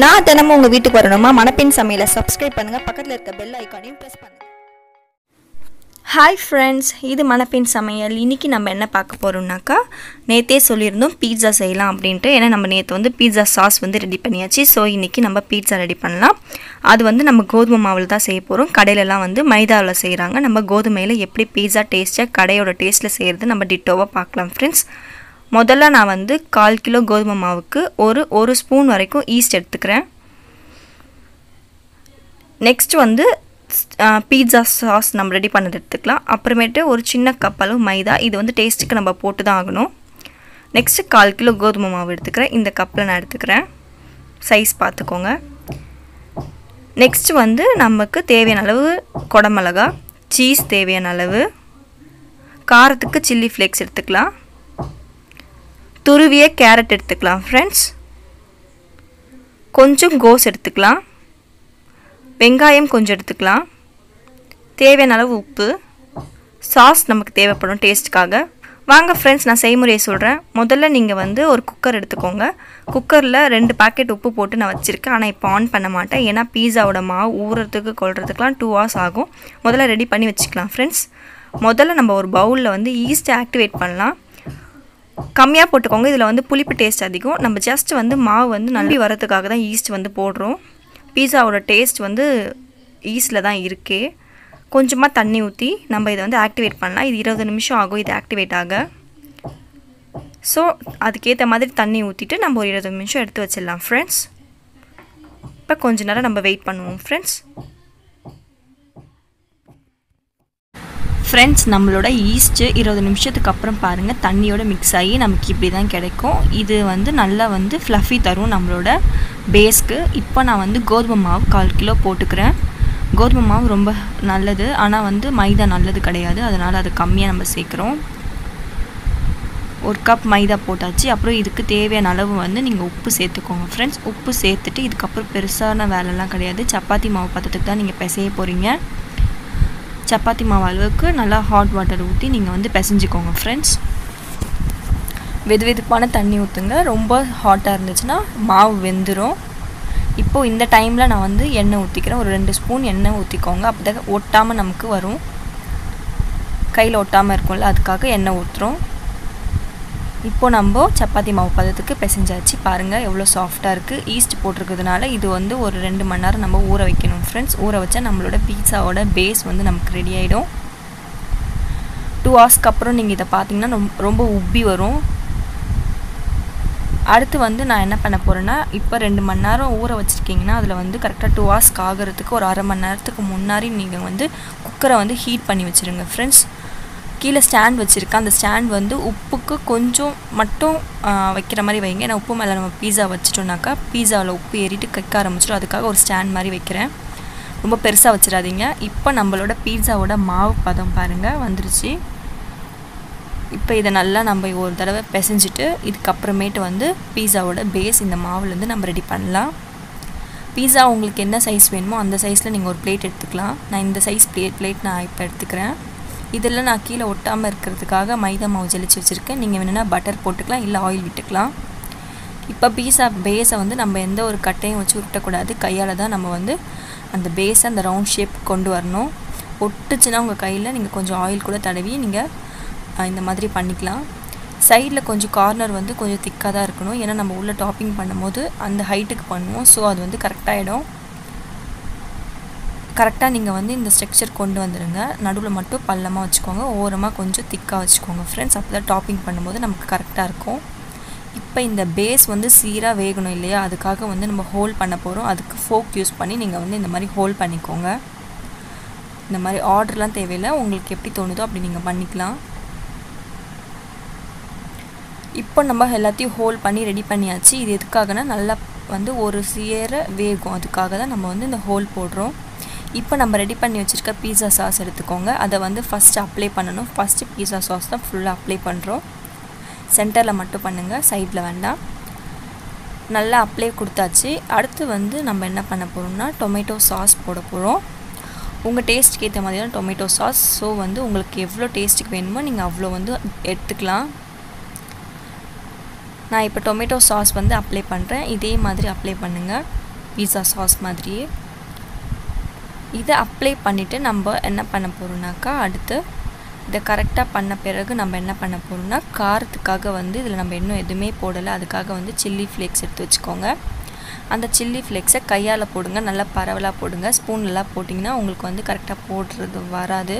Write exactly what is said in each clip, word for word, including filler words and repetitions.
நான் தினமும் உங்க வீட்டுக்கு வரணுமா மணப்பெண் சமையலை subscribe பண்ணுங்க பக்கத்துல இருக்க bell icon-ஐ press பண்ணுங்க Hi friends இது மணப்பெண் சமையல் இன்னைக்கு நம்ம என்ன பார்க்க போறோம்னாக்கா நேத்தே சொல்லிருந்தோம் பீட்சா செய்யலாம் அப்படினு ஏனா நம்ம நேத்து வந்து பீட்சா சாஸ் வந்து ரெடி பண்ணியாச்சு சோ இன்னைக்கு நம்ம பீட்சா ரெடி பண்ணலாம் அது வந்து நம்ம கோதுமை மாவுல தான் செய்ய போறோம் கடையில எல்லாம் வந்து மைதாவுல செய்றாங்க நம்ம கோதுமையில எப்படி பீட்சா டேஸ்டா கடையோட டேஸ்ட்ல செய்யறது நம்ம டிட்டோவா பார்க்கலாம் friends முதல்ல நான் வந்து கால் கிலோ கோதுமை மாவுக்கு ஒரு ஒரு ஸ்பூன் வரைக்கும் ஈஸ்ட் எடுத்துக்கிறேன் நெக்ஸ்ட் வந்து பீட்சா சாஸ் நம்ம ரெடி பண்ணது எடுத்துக்கலாம் அப்புறமேட்டு ஒரு சின்ன கப் அளவு மைதா இது வந்து டேஸ்ட்டுக்கு நம்ம போட்டு தான் ஆகணும் நெக்ஸ்ட் கால் கிலோ கோதுமை மாவு எடுத்துக்கிறேன் இந்த கப்ல நான் எடுத்துக்கிறேன் சைஸ் பார்த்துக்கோங்க நெக்ஸ்ட் வந்து நமக்கு தேவையான அளவு கொடமிளகாய் சீஸ் தேவையான அளவு காரத்துக்கு சில்லி ஃப்ளேக்ஸ் எடுத்துக்கலாம் துருவிய கேரட் எடுத்துக்கலாம் फ्रेंड्स கொஞ்சம் கோஸ் எடுத்துக்கலாம் வெங்காயம் கொஞ்சம் எடுத்துக்கலாம் தேவையான அளவு உப்பு சாஸ் நமக்கு தேவைப்படும் டேஸ்ட்காக வாங்க फ्रेंड्स நான் செய்முறையை சொல்றேன் முதல்ல நீங்க வந்து ஒரு குக்கர் எடுத்துக்கோங்க குக்கர்ல ரெண்டு பாக்கெட் உப்பு போட்டு நான் வச்சிருக்கேன் ஆனா இப்போ ஆன் பண்ண மாட்டேன் ஏனா பீட்சாவோட மாவு ஊறறதுக்கு கொல்றதுக்குலாம் two hours ஆகும் முதல்ல ரெடி பண்ணி வெச்சுக்கலாம் फ्रेंड्स முதல்ல நம்ம ஒரு பவுல்ல வந்து ஈஸ்ட் ஆக்டிவேட் பண்ணலாம் கம்மியா போட்டுக்கோங்க இதுல வந்து புளிப்பு டேஸ்ட் அதிகம் நம்ம ஜஸ்ட் வந்து மாவு வந்து நம்பி வரதுக்காக தான் ஈஸ்ட் வந்து போடுறோம் பீட்சாவோட டேஸ்ட் வந்து ஈஸ்ட்ல தான் இருக்கே கொஞ்சமா தண்ணி ஊத்தி நம்ம இத வந்து ஆக்டிவேட் பண்ணலாம் இது twenty நிமிஷம் ஆகும் இது ஆக்டிவேட் ஆக சோ அதுக்கேத்த மாதிரி தண்ணி ஊத்திட்டு நம்ம ஒரு twenty நிமிஷம் எடுத்து வச்சிரலாம் friends இப்ப கொஞ்ச நேரம் நம்ம வெயிட் பண்ணுவோம் friends Friends, நம்மளோட ஈஸ்ட் twenty நிமிஷத்துக்கு அப்புறம் பாருங்க தண்ணியோட mix ஆகி நமக்கு இப்படி தான் கிடைக்கும் இது வந்து நல்லா வந்து fluffy தரும் நம்மளோட பேஸ்க்கு இப்போ நான் வந்து கோதுமை மாவு one and a half kilo போட்டுக்கிறேன் கோதுமை மாவு ரொம்ப நல்லது ஆனா வந்து மைதா நல்லது கிடையாது அதனால அது கம்மியா நம்ம சேக்கறோம் ஒரு கப் மைதா போட்டாச்சு அப்புறம் இதுக்கு தேவையான அளவு வந்து நீங்க உப்பு சேர்த்துக்கோங்க friends உப்பு சேர்த்துட்டு இதுக்கு அப்புறம் பெருசான வேலை எல்லாம் கிடையாது சப்பாத்தி மாவு பதத்துக்கு தான் நீங்க பிசைய போறீங்க சப்பாத்தி மாவு அளவுக்கு நல்லா ஹாட் வாட்டர் ஊத்தி நீங்க வந்து பிசைஞ்சிக்கோங்க फ्रेंड्स வெதுவெதுப்பான தண்ணி ஊத்துங்க ரொம்ப ஹாட்டா இருந்துச்சுனா மாவு வெந்துரும் இப்போ இந்த டைம்ல நான் வந்து எண்ணெய் ஊத்திக்கிறேன் ஒரு two spoon எண்ணெய் ஊத்திக்கோங்க அப்பதான் ஒட்டாம நமக்கு வரும் கையில ஒட்டாம இருக்கும்ல அதுக்காக எண்ணெய் ஊத்துறோம் இப்போ நம்ம சப்பாத்தி மாவு பதத்துக்கு பிசைஞ்சாச்சு பாருங்க எவ்வளவு சாஃப்ட்டா இருக்கு ஈஸ்ட் போட்டுக்கிறதுனால இது வந்து ஒரு two மணி நேரம் நம்ம ஊற வைக்கணும் फ्रेंड्स ஊற வச்சா நம்மளோட பீட்சாவோட பேஸ் வந்து நமக்கு ரெடி ஆயிடும் two hours க்கு அப்புறம் நீங்க இத பாத்தீங்கன்னா ரொம்ப உப்பி வரும் அடுத்து வந்து நான் என்ன பண்ண போறேன்னா இப்போ two மணி நேரம் ஊற வச்சிருக்கீங்கனா அதுல வந்து கரெக்ட்டா two hours ஆகிறதுக்கு ஒரு அரை மணி நேரத்துக்கு முன்னாடி நீங்க வந்து குக்கரை வந்து ஹீட் பண்ணி வச்சிருங்க फ्रेंड्स கீழ ஸ்டாண்ட் வச்சிருக்கேன் அந்த ஸ்டாண்ட் வந்து உப்புக்கு கொஞ்சம் மட்டும் வைக்கிற மாதிரி வைங்க நான் உப்பு மேல நம்ம பீட்சா வச்சிட்டோம்னாக்கா பீட்சால உப்பு ஏறிட்டு கக்க ஆரம்பிச்சிரும் அதுக்காக ஒரு ஸ்டாண்ட் மாதிரி வைக்கிறேன் ரொம்ப பெருசா வச்சிராதீங்க இப்போ நம்மளோட பீட்சாவோட மாவு பதம் பாருங்க வந்துருச்சு இப்போ இத நல்லா நம்ம ஒரு தடவை பிசைஞ்சிட்டு இதுக்கு அப்புறமேட்டு வந்து பீட்சாவோட பேஸ் இந்த மாவுல இருந்து நம்ம ரெடி பண்ணலாம் பீட்சா உங்களுக்கு என்ன சைஸ் வேணுமோ அந்த சைஸ்ல நீங்க ஒரு பிளேட் எடுத்துக்கலாம் நான் இந்த சைஸ் பிளேட் பிளேட் நான் இப்ப எடுத்துக்கிறேன் இதெல்லாம் நான் கீழ ஒட்டாம இருக்குிறதுக்காக மைதா மாவு ஜெலிச்சு வச்சிருக்கேன் நீங்க வேணும்னா பட்டர் போட்டுக்கலாம் இல்ல ஆயில் விட்டுக்கலாம் இப்போ பீட்சா பேஸை வந்து நம்ம எந்த ஒரு கட்டையும் வச்சு உருட்ட கூடாது கையால தான் நம்ம வந்து அந்த பேஸ் அந்த ரவுண்ட் ஷேப் கொண்டு வரணும் ஒட்டுச்சுனா உங்க கையில நீங்க கொஞ்சம் ஆயில் கூட தடவி நீங்க இந்த மாதிரி பண்ணிக்கலாம் சைடுல கொஞ்சம் கார்னர் வந்து கொஞ்சம் திக்கா தான் இருக்கணும் ஏனா நம்ம உள்ள டாப்பிங் பண்ணும்போது அந்த ஹைட்டுக்கு பண்ணுவோம் சோ அது வந்து கரெக்ட்டா ஆயிடும் கரெக்ட்டா நீங்க வந்து இந்த ஸ்ட்ரக்சர் கொண்டு வந்துருங்க நடுவுல மட்டும் பள்ளமா வச்சுக்கோங்க ஓரமா கொஞ்சம் திக்கா வச்சுக்கோங்க फ्रेंड्स அப்பதான் டாப்பிங் பண்ணும்போது நமக்கு கரெக்ட்டா இருக்கும் இப்போ இந்த பேஸ் வந்து சீரா வேகணும் இல்லையா அதுக்காக வந்து நம்ம ஹோல் பண்ண போறோம் அதுக்கு ஃபோர்க் யூஸ் பண்ணி நீங்க வந்து இந்த மாதிரி ஹோல் பண்ணிக்கோங்க இந்த மாதிரி ஆர்டர்லாம் தேவையில்லை உங்களுக்கு எப்படி தோணுதோ அப்படி நீங்க பண்ணிக்கலாம் இப்போ நம்ம எல்லாத்தையும் ஹோல் பண்ணி ரெடி பண்ணியாச்சு இது எதுக்காகனா நல்லா வந்து ஒரு சீர வேகும் அதுக்காக தான் நம்ம வந்து இந்த ஹோல் போடுறோம் இப்போ நம்ம ரெடி பண்ணி வச்சிருக்க பீட்சா சாஸ் எடுத்துக்கோங்க அத வந்து ஃபர்ஸ்ட் அப்ளை பண்ணனும் ஃபர்ஸ்ட் பீட்சா சாஸ் தான் ஃபுல்லா அப்ளை பண்றோம் சென்டர்ல மட்டும் பண்ணுங்க சைடுல வேண்டாம் நல்லா அப்ளை கொடுத்தாச்சு அடுத்து வந்து நம்ம என்ன பண்ண போறோம்னா டொமேட்டோ சாஸ் போட போறோம் உங்க டேஸ்ட்க்கு ஏத்த மாதிரி தான் டொமேட்டோ சாஸ் சோ வந்து உங்களுக்கு எவ்வளவு டேஸ்ட்க்கு வேணுமோ நீங்க அவ்ளோ வந்து எடுத்துக்கலாம் நான் இப்போ டொமேட்டோ சாஸ் வந்து அப்ளை பண்றேன் இதே மாதிரி அப்ளை பண்ணுங்க pizza sauce மாதிரியே இத அப்ளை பண்ணிட்டு நம்ம என்ன பண்ண போறோம்னாக்கா அடுத்து இத கரெக்ட்டா பண்ண பிறகு நம்ம என்ன பண்ண போறோம்னா காரத்துக்காக வந்து இதுல நம்ம இன்னும் எதுமே போடல அதுக்காக வந்து chilli flakes எடுத்து வெச்சுக்கோங்க அந்த chilli flakes கையால போடுங்க நல்ல பரவலா போடுங்க ஸ்பூன்ல போடிங்கன்னா உங்களுக்கு வந்து கரெக்ட்டா போடுறது வராது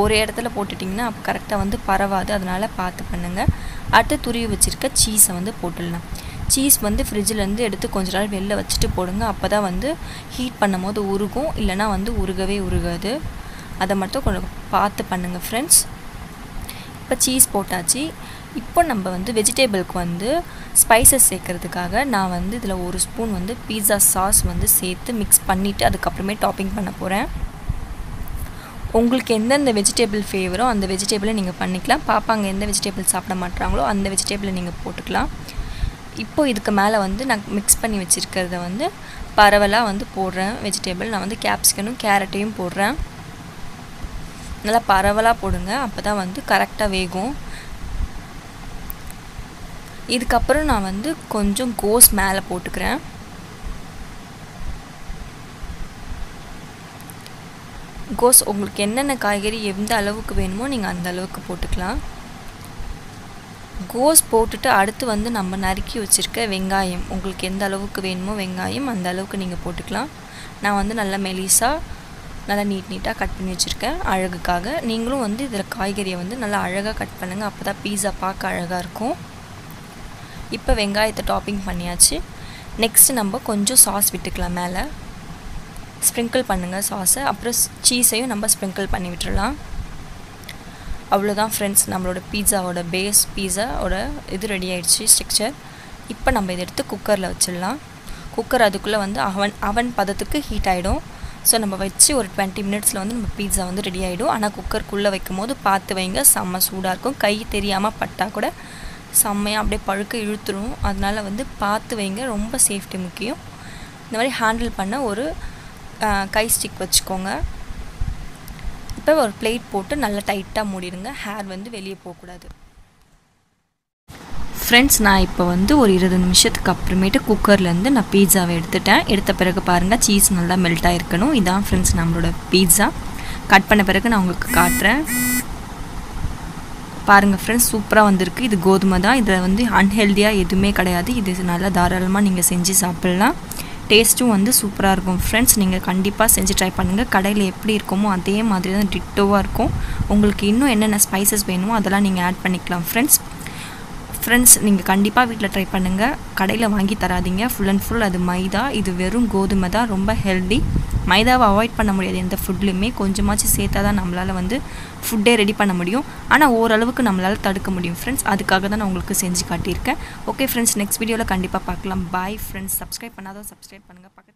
ஒரே இடத்துல போட்டுட்டீங்கன்னா அப்ப கரெக்ட்டா வந்து பரவாது அதனால பார்த்து பண்ணுங்க அடுத்து துருவி வச்சிருக்க சீஸ் வந்து போட்டுடலாம் சீஸ் வந்து ஃப்ரிட்ஜ்ல இருந்து எடுத்து கொஞ்ச நேரம் வெளிய வச்சிட்டு போடுங்க அப்பதான் வந்து ஹீட் பண்ணும்போது உருகும் இல்லனா வந்து உருகவே உருகாது அத மட்டும் கொஞ்சம் பார்த்து பண்ணுங்க फ्रेंड्स இப்ப சீஸ் போட்டாச்சு இப்போ நம்ம வந்து வெஜிடபிள்க்கு வந்து ஸ்பைसेस சேர்க்கிறதுக்காக நான் வந்து இதல ஒரு ஸ்பூன் வந்து பீட்சா சாஸ் வந்து சேர்த்து mix பண்ணிட்டு அதுக்கு அப்புறமே டாப்பிங் பண்ண போறேன் உங்களுக்கு என்ன அந்த வெஜிடபிள் ஃபேவரோ அந்த வெஜிடபிளை நீங்க பண்ணிக்கலாம் பாப்பாங்க என்ன வெஜிடபிள் சாப்பிட மாட்டறாங்களோ அந்த வெஜிடபிளை நீங்க போட்டுக்கலாம் இப்போ இதுக்கு மேல வந்து நான் mix பண்ணி வச்சிருக்கிறத வந்து பரவலா வந்து போடுறேன் வெஜிடபிள் நான் வந்து கேப்சிகனும் கேரட்டையும் போடுறேன் நல்லா பரவலா போடுங்க அப்பதான் வந்து கரெக்ட்டா வேகும் இதுக்கு அப்புறம் நான் வந்து கொஞ்சம் கோஸ் மேல போட்டுக்கிறேன் கோஸ் உங்களுக்கு என்னென்ன காய்கறி எந்த அளவுக்கு வேணுமோ நீங்க அந்த அளவுக்கு போட்டுக்கலாம் கோஸ் போட்டுட்டு அடுத்து வந்து நம்ம நறுக்கி வச்சிருக்க வெங்காயம் உங்களுக்கு எந்த அளவுக்கு வேணுமோ வெங்காயம் அந்த அளவுக்கு நீங்க போட்டுக்கலாம் நான் வந்து நல்ல மெலிசா நல்ல நீட் நீட்டா கட் பண்ணி வச்சிருக்கேன் அழகுக்காக நீங்களும் வந்து இதர காய்கறியை வந்து நல்ல அழகா கட் பண்ணுங்க அப்பதான் பீட்சா பார்க்க அழகா இருக்கும் இப்போ வெங்காயத்தை டாப்பிங் பண்ணியாச்சு நெக்ஸ்ட் நம்ம கொஞ்சம் சாஸ் விட்டுக்கலாம் மேலே Sprinkle பண்ணுங்க சாஸ் அப்புறம் சீஸையும் நம்ம sprinkle பண்ணி விட்டுறலாம் அவ்வளவுதான் फ्रेंड्स நம்மளோட பீட்சாவோட பேஸ் பீட்சாவோட இது ரெடி ஆயிடுச்சு ஸ்ட்ரக்சர் இப்போ நம்ம இத எடுத்து குக்கர்ல வச்சிரலாம் குக்கர் அதுக்குள்ள வந்து அவன் அவன் பதத்துக்கு ஹீட் ஆயிடும் சோ நம்ம வெச்சி ஒரு twenty மினிட்ஸ்ல வந்து நம்ம பீட்சா வந்து ரெடி ஆயிடும் ஆனா குக்கர் குள்ள வைக்கும்போது பார்த்து வைங்க செம்ம சூடா இருக்கும் கை தெரியாம பட்டா கூட செம்மையா அப்படியே பழுக்க இழுத்துரும் அதனால வந்து பார்த்து வைங்க ரொம்ப சேஃப்டி முக்கியம் இந்த மாதிரி ஹேண்டில் பண்ண ஒரு கை ஸ்டிக் வச்சுக்கோங்க இப்போ ஒரு பிளேட் போட்டு நல்ல டைட்டா மூடிடுங்க ஹேர் வந்து வெளிய போக கூடாது फ्रेंड्स நான் இப்போ வந்து ஒரு twenty நிமிஷத்துக்கு அப்புறமேட்டு குக்கர்ல இருந்து நான் பீட்சாவை எடுத்துட்டேன் எடுத்த பிறகு பாருங்க சீஸ் நல்லா மெல்ட் ஆயிருக்கணும் இதான் फ्रेंड्स நம்மளோட பீட்சா கட் பண்ண பிறகு நான் உங்களுக்கு காட்றேன் பாருங்க फ्रेंड्स சூப்பரா வந்திருக்கு இது கோதுமை தான் இது வந்து அன்ஹெல்தியா எதுமே கிடையாது இது நல்லா தாராளமா நீங்க செஞ்சு சாப்பிடலாம் டேஸ்டும் வந்து சூப்பரா இருக்கும் फ्रेंड्स நீங்க கண்டிப்பா செஞ்சு ட்ரை பண்ணுங்க கடையில எப்படி இருக்குமோ அதே மாதிரி தான் டிட்டோவா இருக்கும் உங்களுக்கு இன்னும் என்னென்ன ஸ்பைसेस வேணுமோ அதெல்லாம் நீங்க ஆட் பண்ணிக்கலாம் फ्रेंड्स फ्रेंड्स நீங்க கண்டிப்பா வீட்ல ட்ரை பண்ணுங்க கடையில வாங்கி தராதீங்க ফুল அண்ட் ফুল அது மைதா இது வெறும் கோதுமை தான் ரொம்ப ஹெல்தி மைதாவை அவாய்ட் பண்ண முடியாது எந்த ஃபுட்லயுமே கொஞ்சமாச்சு சேத்தா தான் நம்மளால வந்து ஃபுட்டே ரெடி பண்ண முடியும் ஆனா ஓர அளவுக்கு நம்மளால தடுக்க முடியும் फ्रेंड्स அதுக்காக தான் நான் உங்களுக்கு செஞ்சு காட்டி இருக்கேன் ஓகே फ्रेंड्स நெக்ஸ்ட் வீடியோல கண்டிப்பா பார்க்கலாம் பை फ्रेंड्स Subscribe பண்ணாதோ Subscribe பண்ணுங்க